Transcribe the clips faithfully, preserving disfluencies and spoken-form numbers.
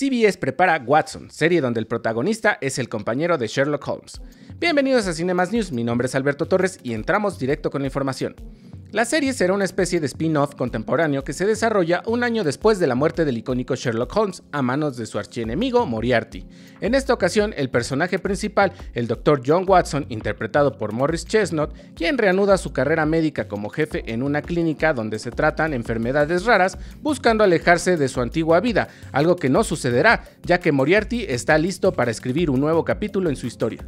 C B S prepara Watson, serie donde el protagonista es el compañero de Sherlock Holmes. Bienvenidos a Cinemás News, mi nombre es Alberto Torres y entramos directo con la información. La serie será una especie de spin-off contemporáneo que se desarrolla un año después de la muerte del icónico Sherlock Holmes a manos de su archienemigo Moriarty. En esta ocasión, el personaje principal, el doctor John Watson, interpretado por Morris Chestnut, quien reanuda su carrera médica como jefe en una clínica donde se tratan enfermedades raras, buscando alejarse de su antigua vida, algo que no sucede sucederá, ya que Moriarty está listo para escribir un nuevo capítulo en su historia.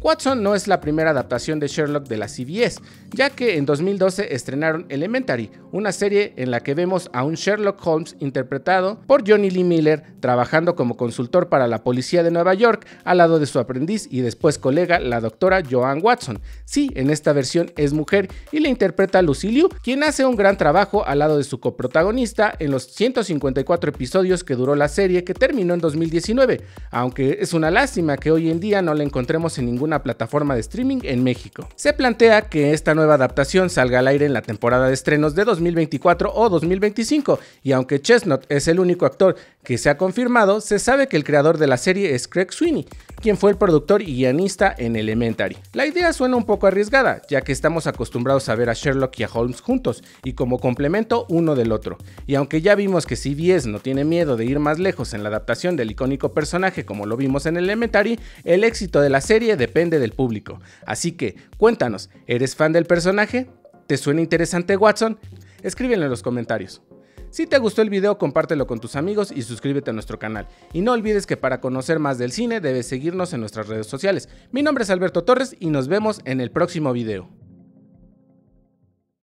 Watson no es la primera adaptación de Sherlock de la C B S, ya que en dos mil doce estrenaron Elementary, una serie en la que vemos a un Sherlock Holmes interpretado por Jonny Lee Miller trabajando como consultor para la policía de Nueva York al lado de su aprendiz y después colega, la doctora Joan Watson. Sí, en esta versión es mujer y la interpreta Lucy Liu, quien hace un gran trabajo al lado de su coprotagonista en los ciento cincuenta y cuatro episodios que duró la serie, que terminó en dos mil diecinueve, aunque es una lástima que hoy en día no la encontremos en ninguna una plataforma de streaming en México. Se plantea que esta nueva adaptación salga al aire en la temporada de estrenos de dos mil veinticuatro o dos mil veinticinco, y aunque Chestnut es el único actor que se ha confirmado, se sabe que el creador de la serie es Craig Sweeney, quien fue el productor y guionista en Elementary. La idea suena un poco arriesgada, ya que estamos acostumbrados a ver a Sherlock y a Holmes juntos y como complemento uno del otro, y aunque ya vimos que C B S no tiene miedo de ir más lejos en la adaptación del icónico personaje como lo vimos en Elementary, el éxito de la serie depende del público. Así que cuéntanos, ¿eres fan del personaje? ¿Te suena interesante Watson? Escríbelo en los comentarios. Si te gustó el video, compártelo con tus amigos y suscríbete a nuestro canal. Y no olvides que para conocer más del cine debes seguirnos en nuestras redes sociales. Mi nombre es Alberto Torres y nos vemos en el próximo video.